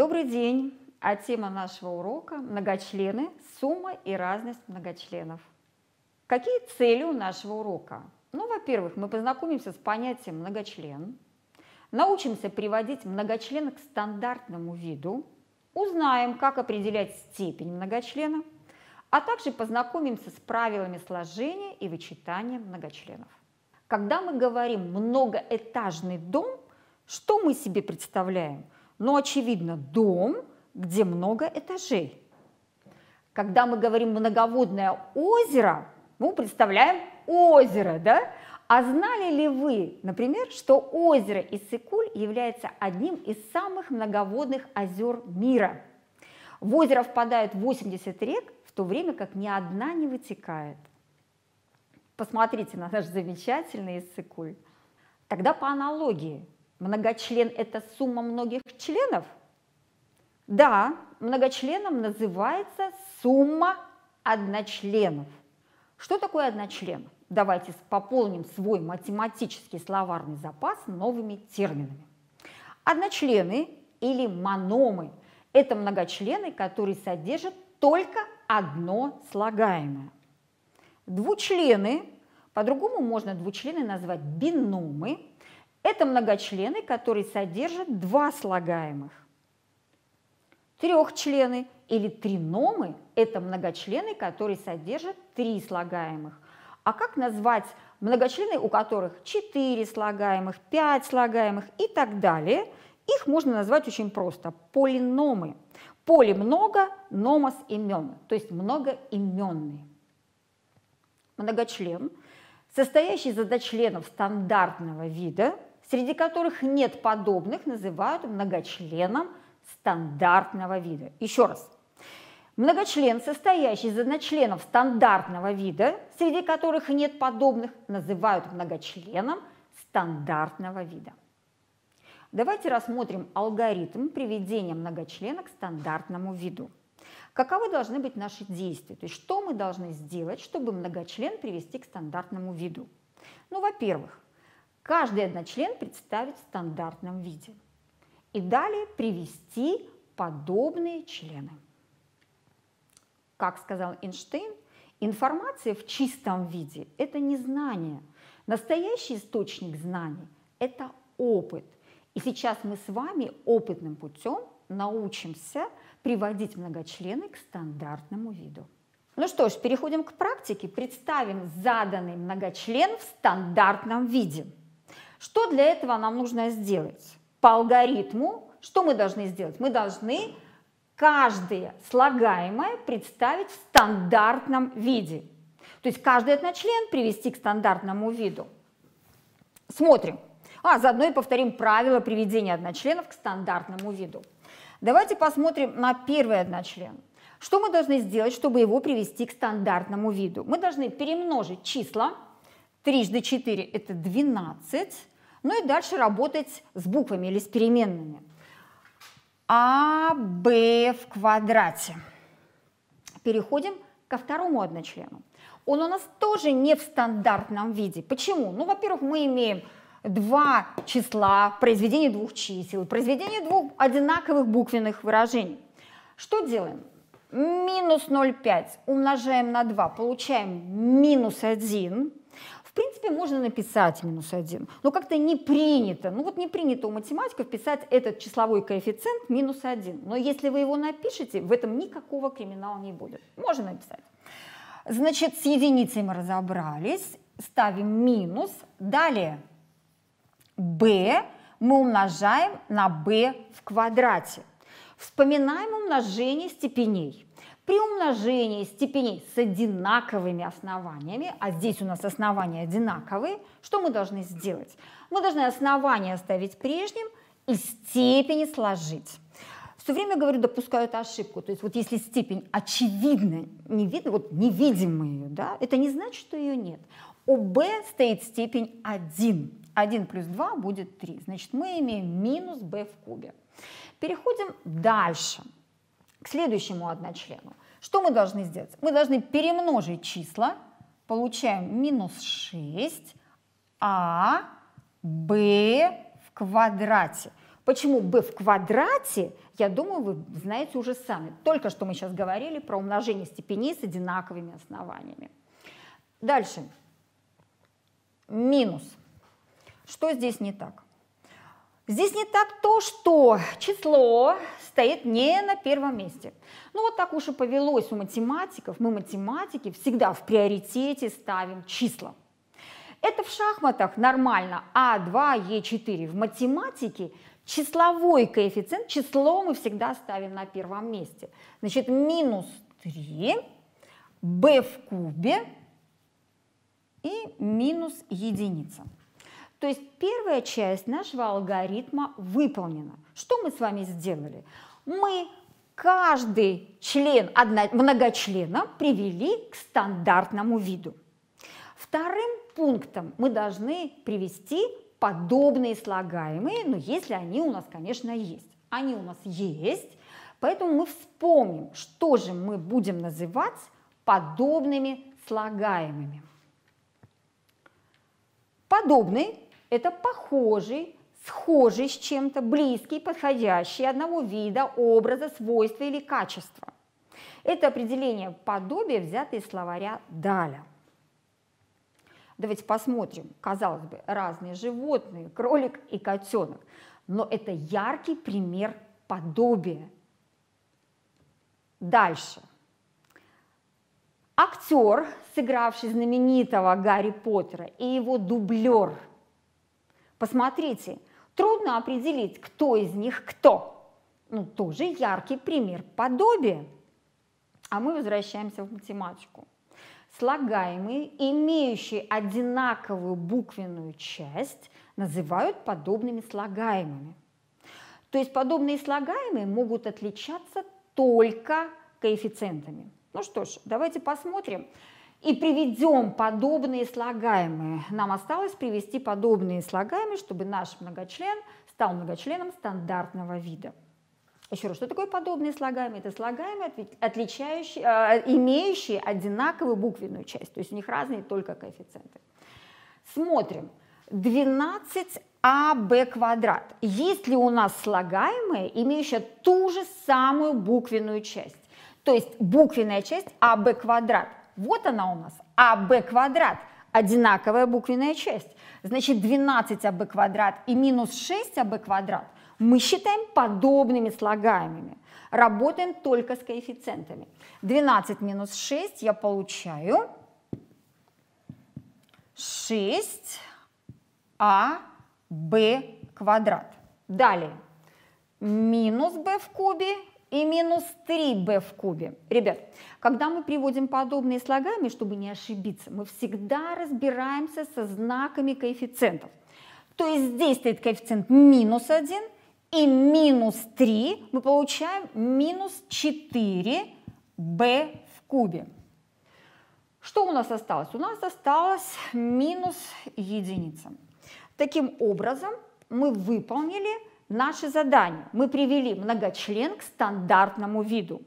Добрый день! А тема нашего урока – многочлены, сумма и разность многочленов. Какие цели у нашего урока? Ну, во-первых, мы познакомимся с понятием многочлен, научимся приводить многочлен к стандартному виду, узнаем, как определять степень многочлена, а также познакомимся с правилами сложения и вычитания многочленов. Когда мы говорим «многоэтажный дом», что мы себе представляем? Но, очевидно, дом, где много этажей. Когда мы говорим «многоводное озеро», мы представляем озеро, да? А знали ли вы, например, что озеро Иссык-Куль является одним из самых многоводных озер мира? В озеро впадают 80 рек, в то время как ни одна не вытекает. Посмотрите на наш замечательный Иссык-Куль. Тогда по аналогии. Многочлен – это сумма многих членов? Да, многочленом называется сумма одночленов. Что такое одночлен? Давайте пополним свой математический словарный запас новыми терминами. Одночлены или мономы – это многочлены, которые содержат только одно слагаемое. Двучлены, по-другому можно двучлены назвать биномы, это многочлены, которые содержат два слагаемых. Трехчлены или триномы – это многочлены, которые содержат три слагаемых. А как назвать многочлены, у которых 4 слагаемых, 5 слагаемых и так далее? Их можно назвать очень просто – полиномы. Поли много, номос имен, то есть многоименные. Многочлен, состоящий из одночленов стандартного вида, среди которых нет подобных, называют многочленом стандартного вида. Еще раз. Многочлен, состоящий из одночленов стандартного вида, среди которых нет подобных, называют многочленом стандартного вида. Давайте рассмотрим алгоритм приведения многочлена к стандартному виду. Каковы должны быть наши действия? То есть что мы должны сделать, чтобы многочлен привести к стандартному виду? Ну, во-первых, каждый одночлен представить в стандартном виде. И далее привести подобные члены. Как сказал Эйнштейн, информация в чистом виде – это не знание. Настоящий источник знаний – это опыт. И сейчас мы с вами опытным путем научимся приводить многочлены к стандартному виду. Ну что ж, переходим к практике. Представим заданный многочлен в стандартном виде. Что для этого нам нужно сделать? По алгоритму что мы должны сделать? Мы должны каждое слагаемое представить в стандартном виде. То есть каждый одночлен привести к стандартному виду. Смотрим. А заодно и повторим правила приведения одночленов к стандартному виду. Давайте посмотрим на первый одночлен. Что мы должны сделать, чтобы его привести к стандартному виду? Мы должны перемножить числа. 3 × 4 – это 12. Ну и дальше работать с буквами или с переменными. А, Б в квадрате. Переходим ко второму одночлену. Он у нас тоже не в стандартном виде. Почему? Ну, во-первых, мы имеем два числа, произведение двух чисел, произведение двух одинаковых буквенных выражений. Что делаем? Минус 0,5 умножаем на 2, получаем минус 1. В принципе, можно написать минус 1, но как-то не принято. Ну вот не принято у математиков писать этот числовой коэффициент минус 1. Но если вы его напишете, в этом никакого криминала не будет. Можно написать. Значит, с единицей мы разобрались, ставим минус, далее b мы умножаем на b в квадрате. Вспоминаем умножение степеней. При умножении степеней с одинаковыми основаниями, а здесь у нас основания одинаковые, что мы должны сделать? Мы должны основание оставить прежним и степени сложить. Все время, говорю, допускают ошибку. То есть вот если степень очевидно не видно, вот не видим мы ее, да, это не значит, что ее нет. У b стоит степень 1. 1 плюс 2 будет 3. Значит, мы имеем минус b в кубе. Переходим дальше, к следующему одночлену. Что мы должны сделать? Мы должны перемножить числа. Получаем минус 6 а b в квадрате. Почему b в квадрате, я думаю, вы знаете уже сами. Только что мы сейчас говорили про умножение степеней с одинаковыми основаниями. Дальше. Минус. Что здесь не так? Здесь не так то, что число стоит не на первом месте. Ну вот так уж и повелось у математиков. Мы, математики, всегда в приоритете ставим числа. Это в шахматах нормально. А2, Е4. В математике числовой коэффициент, число мы всегда ставим на первом месте. Значит, минус 3, b в кубе и минус единица. То есть первая часть нашего алгоритма выполнена. Что мы с вами сделали? Мы каждый член многочлена привели к стандартному виду. Вторым пунктом мы должны привести подобные слагаемые, но если они у нас, конечно, есть. Они у нас есть, поэтому мы вспомним, что же мы будем называть подобными слагаемыми. Подобный – это похожий, схожий с чем-то, близкий, подходящий одного вида, образа, свойства или качества. Это определение подобия, взятое из словаря Даля. Давайте посмотрим. Казалось бы, разные животные, кролик и котенок. Но это яркий пример подобия. Дальше. Актер, сыгравший знаменитого Гарри Поттера, и его дублер. Посмотрите, трудно определить, кто из них кто. Ну, тоже яркий пример подобия. А мы возвращаемся в математику. Слагаемые, имеющие одинаковую буквенную часть, называют подобными слагаемыми. То есть подобные слагаемые могут отличаться только коэффициентами. Ну что ж, давайте посмотрим и приведем подобные слагаемые. Нам осталось привести подобные слагаемые, чтобы наш многочлен стал многочленом стандартного вида. Еще раз, что такое подобные слагаемые? Это слагаемые, имеющие одинаковую буквенную часть, то есть у них разные только коэффициенты. Смотрим. 12аб квадрат. Есть ли у нас слагаемые, имеющие ту же самую буквенную часть? То есть буквенная часть аб квадрат. Вот она у нас, аб квадрат, одинаковая буквенная часть. Значит, 12аб квадрат и минус 6аб квадрат мы считаем подобными слагаемыми. Работаем только с коэффициентами. 12 минус 6 я получаю 6аб квадрат. Далее. Минус b в кубе и минус 3b в кубе. Ребят, когда мы приводим подобные слагаемые, чтобы не ошибиться, мы всегда разбираемся со знаками коэффициентов. То есть здесь стоит коэффициент минус 1, и минус 3 мы получаем минус 4b в кубе. Что у нас осталось? У нас осталось минус единица. Таким образом, мы выполнили наше задание. Мы привели многочлен к стандартному виду.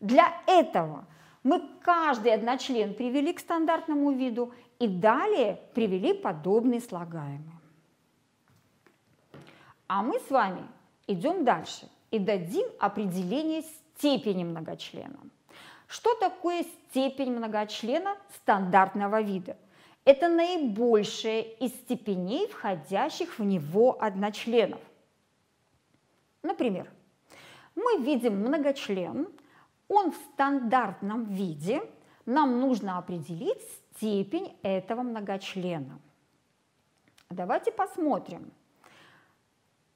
Для этого мы каждый одночлен привели к стандартному виду и далее привели подобные слагаемые. А мы с вами идем дальше и дадим определение степени многочлена. Что такое степень многочлена стандартного вида? Это наибольшая из степеней, входящих в него одночленов. Например, мы видим многочлен, он в стандартном виде, нам нужно определить степень этого многочлена. Давайте посмотрим.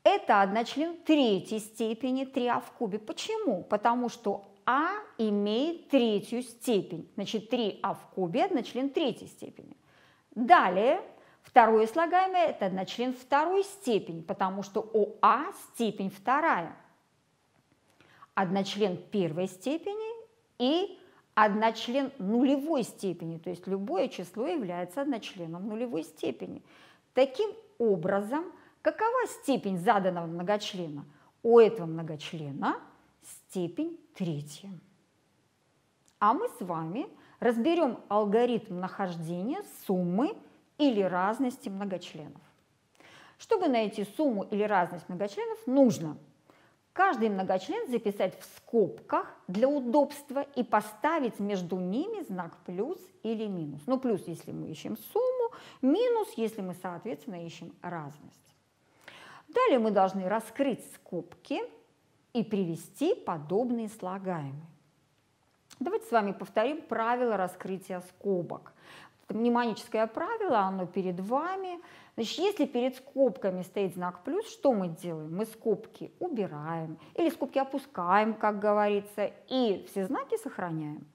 Это одночлен третьей степени, 3а в кубе. Почему? Потому что а имеет третью степень. Значит, 3а в кубе – одночлен третьей степени. Далее, второе слагаемое – это одночлен второй степени, потому что ОА – степень вторая. Одночлен первой степени и одночлен нулевой степени, то есть любое число является одночленом нулевой степени. Таким образом, какова степень заданного многочлена? У этого многочлена степень третья. А мы с вами разберем алгоритм нахождения суммы или разности многочленов. Чтобы найти сумму или разность многочленов, нужно каждый многочлен записать в скобках для удобства и поставить между ними знак плюс или минус. Ну, плюс, если мы ищем сумму, минус, если мы, соответственно, ищем разность. Далее мы должны раскрыть скобки и привести подобные слагаемые. Давайте с вами повторим правило раскрытия скобок. Это мнемоническое правило, оно перед вами. Значит, если перед скобками стоит знак плюс, что мы делаем? Мы скобки убираем или скобки опускаем, как говорится, и все знаки сохраняем.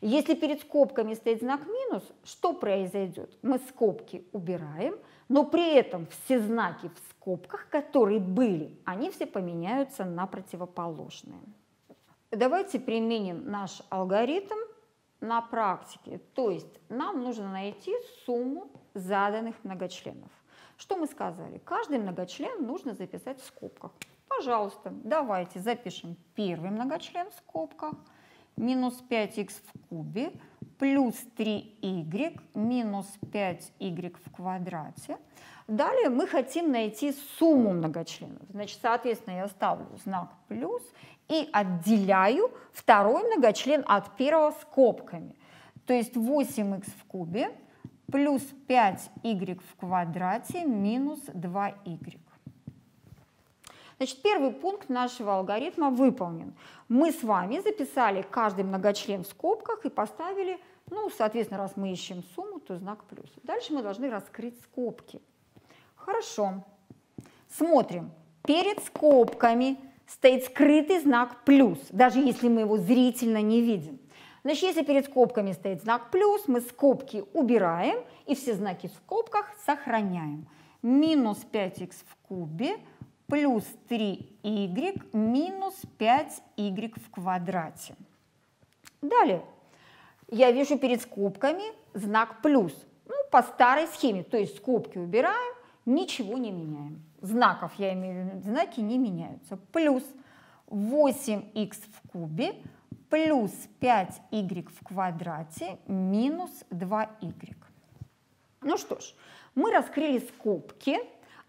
Если перед скобками стоит знак минус, что произойдет? Мы скобки убираем, но при этом все знаки в скобках, которые были, они все поменяются на противоположные. Давайте применим наш алгоритм на практике, то есть нам нужно найти сумму заданных многочленов. Что мы сказали? Каждый многочлен нужно записать в скобках. Пожалуйста, давайте запишем первый многочлен в скобках. Минус 5х в кубе плюс 3y минус 5y в квадрате. Далее мы хотим найти сумму многочленов. Значит, соответственно, я ставлю знак плюс и отделяю второй многочлен от первого скобками. То есть 8х в кубе плюс 5y в квадрате минус 2y. Значит, первый пункт нашего алгоритма выполнен. Мы с вами записали каждый многочлен в скобках и поставили, ну, соответственно, раз мы ищем сумму, то знак плюс. Дальше мы должны раскрыть скобки. Хорошо. Смотрим. Перед скобками стоит скрытый знак плюс, даже если мы его зрительно не видим. Значит, если перед скобками стоит знак плюс, мы скобки убираем и все знаки в скобках сохраняем. Минус 5х в кубе плюс 3y минус 5y в квадрате. Далее я вижу перед скобками знак плюс. Ну, по старой схеме, то есть скобки убираем, ничего не меняем. Знаков, я имею в виду, знаки не меняются. Плюс 8х в кубе плюс 5y в квадрате минус 2y. Ну что ж, мы раскрыли скобки.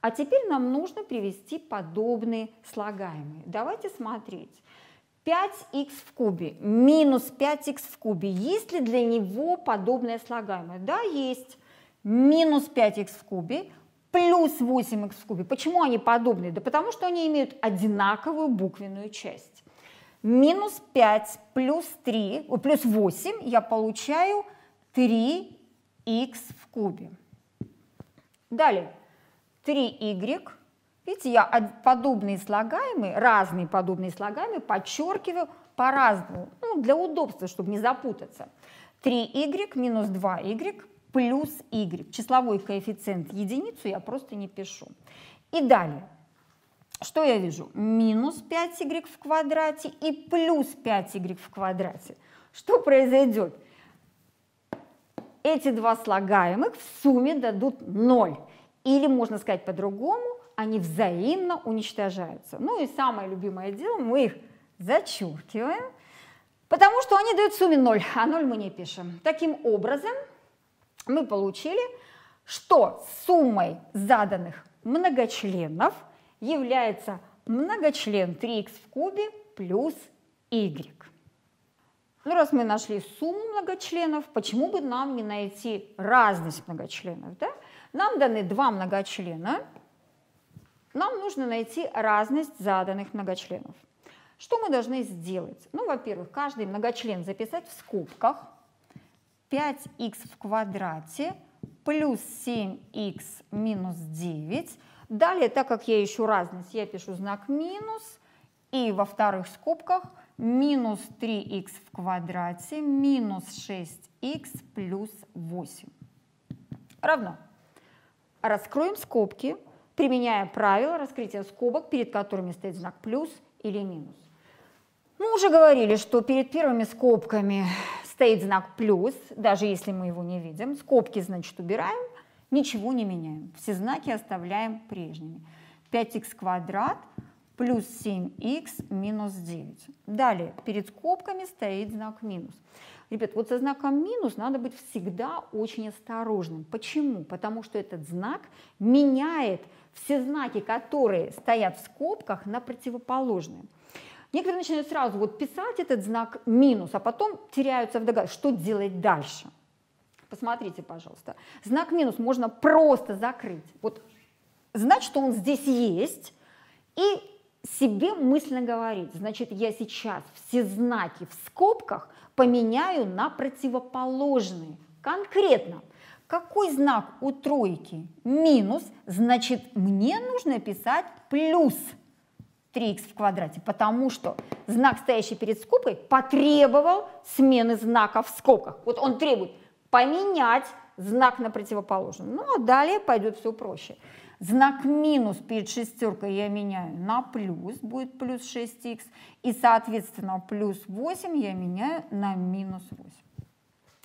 А теперь нам нужно привести подобные слагаемые. Давайте смотреть. 5х в кубе минус 5х в кубе. Есть ли для него подобное слагаемое? Да, есть. Минус 5х в кубе плюс 8х в кубе. Почему они подобны? Да потому что они имеют одинаковую буквенную часть. Минус 5 плюс 3, плюс 8 я получаю 3х в кубе. Далее. 3y. Видите, я подобные слагаемые, разные подобные слагаемые подчеркиваю по-разному, ну, для удобства, чтобы не запутаться. 3y минус 2y плюс y. Числовой коэффициент единицу я просто не пишу. И далее. Что я вижу? Минус 5y в квадрате и плюс 5y в квадрате. Что произойдет? Эти два слагаемых в сумме дадут 0. Или, можно сказать по-другому, они взаимно уничтожаются. Ну и самое любимое дело, мы их зачеркиваем, потому что они дают в сумме 0, а 0 мы не пишем. Таким образом, мы получили, что суммой заданных многочленов является многочлен 3х в кубе плюс y. Ну, раз мы нашли сумму многочленов, почему бы нам не найти разность многочленов, да? Нам даны два многочлена, нам нужно найти разность заданных многочленов. Что мы должны сделать? Ну, во-первых, каждый многочлен записать в скобках. 5х в квадрате плюс 7х минус 9. Далее, так как я ищу разность, я пишу знак минус. И во вторых скобках минус 3х в квадрате минус 6х плюс 8. Равно. Раскроем скобки, применяя правило раскрытия скобок, перед которыми стоит знак плюс или минус. Мы уже говорили, что перед первыми скобками стоит знак плюс, даже если мы его не видим. Скобки, значит, убираем, ничего не меняем. Все знаки оставляем прежними. 5х квадрат плюс 7х минус 9. Далее перед скобками стоит знак минус. Ребят, вот со знаком минус надо быть всегда очень осторожным. Почему? Потому что этот знак меняет все знаки, которые стоят в скобках, на противоположные. Некоторые начинают сразу вот писать этот знак минус, а потом теряются в догадке, что делать дальше. Посмотрите, пожалуйста. Знак минус можно просто закрыть. Вот знать, что он здесь есть, и себе мысленно говорить. Значит, я сейчас все знаки в скобках поменяю на противоположные. Конкретно, какой знак у тройки? Минус. Значит, мне нужно писать плюс 3х в квадрате, потому что знак, стоящий перед скобкой, потребовал смены знака в скобках. Вот он требует поменять знак на противоположный. Ну, а далее пойдет все проще. Знак минус перед шестеркой я меняю на плюс, будет плюс 6х, и, соответственно, плюс 8 я меняю на минус 8.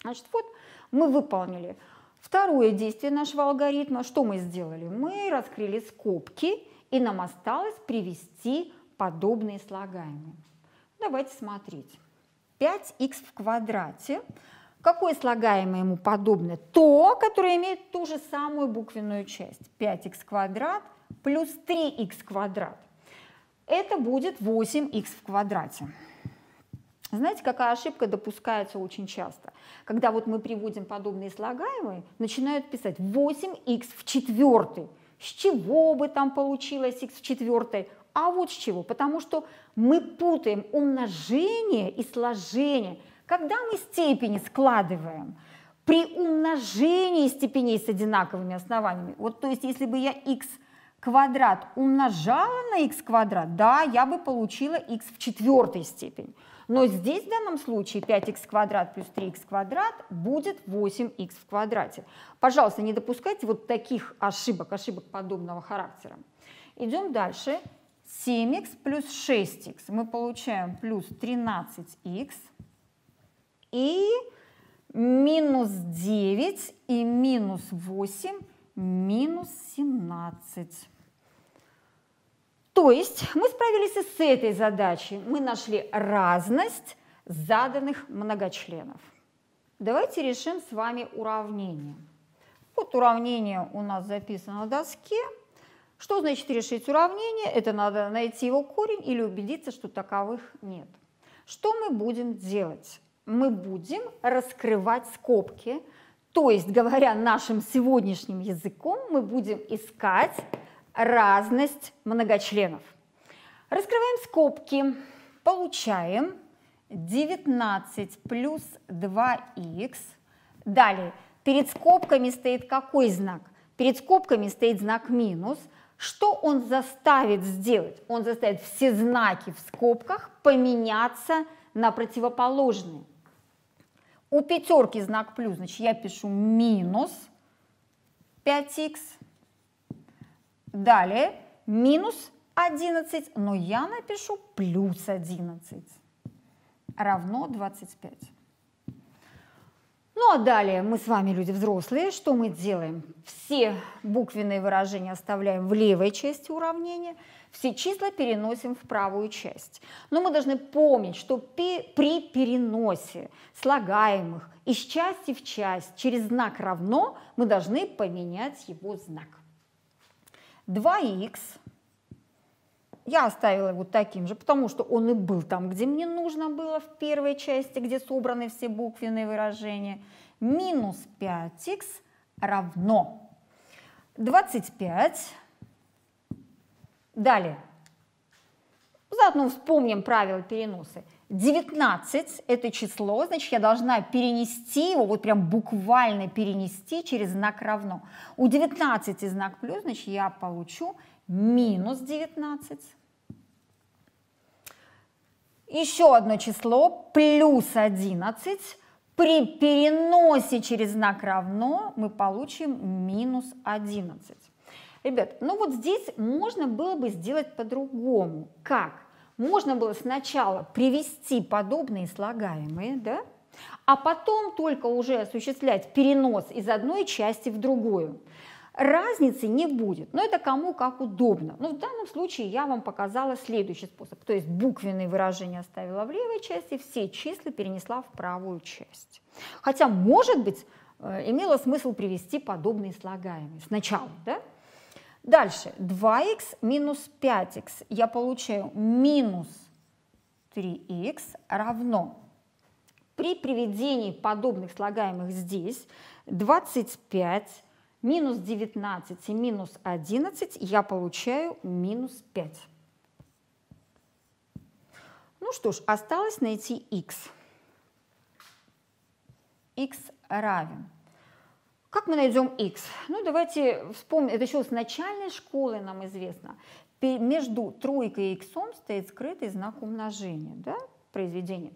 Значит, вот мы выполнили второе действие нашего алгоритма. Что мы сделали? Мы раскрыли скобки, и нам осталось привести подобные слагаемые. Давайте смотреть. 5х в квадрате. Какое слагаемое ему подобное? То, которое имеет ту же самую буквенную часть. 5х квадрат плюс 3х квадрат. Это будет 8х в квадрате. Знаете, какая ошибка допускается очень часто? Когда вот мы приводим подобные слагаемые, начинают писать 8х в четвертой. С чего бы там получилось х в четвертой? А вот с чего? Потому что мы путаем умножение и сложение. Когда мы степени складываем при умножении степеней с одинаковыми основаниями, вот то есть если бы я х квадрат умножала на х квадрат, да, я бы получила х в четвертой степени. Но здесь в данном случае 5х квадрат плюс 3х квадрат будет 8х в квадрате. Пожалуйста, не допускайте вот таких ошибок, ошибок подобного характера. Идем дальше. 7х плюс 6х. Мы получаем плюс 13х. И минус 9, и минус 8, минус 17. То есть мы справились и с этой задачей. Мы нашли разность заданных многочленов. Давайте решим с вами уравнение. Вот уравнение у нас записано на доске. Что значит решить уравнение? Это надо найти его корень или убедиться, что таковых нет. Что мы будем делать? Мы будем раскрывать скобки, то есть, говоря нашим сегодняшним языком, мы будем искать разность многочленов. Раскрываем скобки, получаем 19 плюс 2х. Далее, перед скобками стоит какой знак? Перед скобками стоит знак минус. Что он заставит сделать? Он заставит все знаки в скобках поменяться на противоположные. У пятерки знак плюс, значит, я пишу минус 5х. Далее минус 11, но я напишу плюс 11 равно 25. Ну а далее мы с вами, люди взрослые, что мы делаем? Все буквенные выражения оставляем в левой части уравнения, все числа переносим в правую часть. Но мы должны помнить, что при переносе слагаемых из части в часть через знак равно мы должны поменять его знак. 2х я оставила вот таким же, потому что он и был там, где мне нужно было, в первой части, где собраны все буквенные выражения. Минус 5х равно 25. Далее. Заодно вспомним правила переноса. 19 – это число, значит, я должна перенести его, вот прям буквально перенести через знак равно. У 19 знак плюс, значит, я получу минус 19. Еще одно число, плюс 11. При переносе через знак равно мы получим минус 11. Ребят, ну вот здесь можно было бы сделать по-другому. Как? Можно было сначала привести подобные слагаемые, да? А потом только уже осуществлять перенос из одной части в другую. разницы не будет. Но это кому как удобно. Но в данном случае я вам показала следующий способ. То есть буквенные выражения оставила в левой части, все числа перенесла в правую часть. Хотя, может быть, имело смысл привести подобные слагаемые сначала, да? Дальше 2х минус 5х. Я получаю минус 3х равно. При приведении подобных слагаемых здесь 25 минус 19 и минус 11 я получаю минус 5. Ну что ж, осталось найти х. Х равен. Как мы найдем х? Ну, давайте вспомним, это еще с начальной школы нам известно. Между тройкой и х стоит скрытый знак умножения, да, произведение.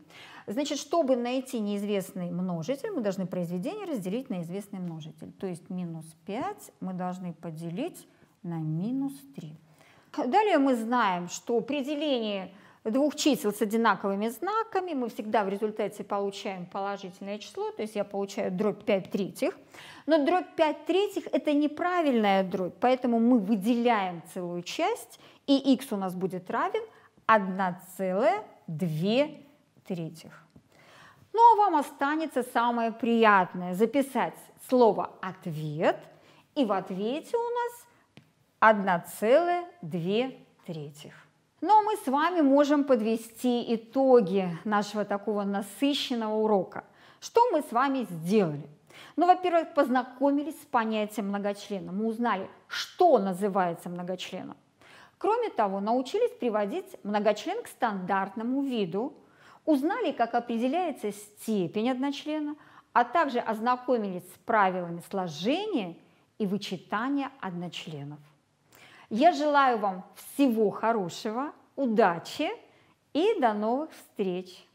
Значит, чтобы найти неизвестный множитель, мы должны произведение разделить на известный множитель. То есть минус 5 мы должны поделить на минус 3. Далее мы знаем, что при делении двух чисел с одинаковыми знаками мы всегда в результате получаем положительное число, то есть я получаю дробь 5 третьих. Но дробь 5 третьих – это неправильная дробь, поэтому мы выделяем целую часть, и x у нас будет равен 1,2 третьих. Ну а вам останется самое приятное – записать слово «ответ», и в ответе у нас 1,2 третьих. Но мы с вами можем подвести итоги нашего такого насыщенного урока. Что мы с вами сделали? Ну, во-первых, познакомились с понятием многочлена. Мы узнали, что называется многочленом. Кроме того, научились приводить многочлен к стандартному виду. Узнали, как определяется степень одночлена, а также ознакомились с правилами сложения и вычитания одночленов. Я желаю вам всего хорошего, удачи и до новых встреч!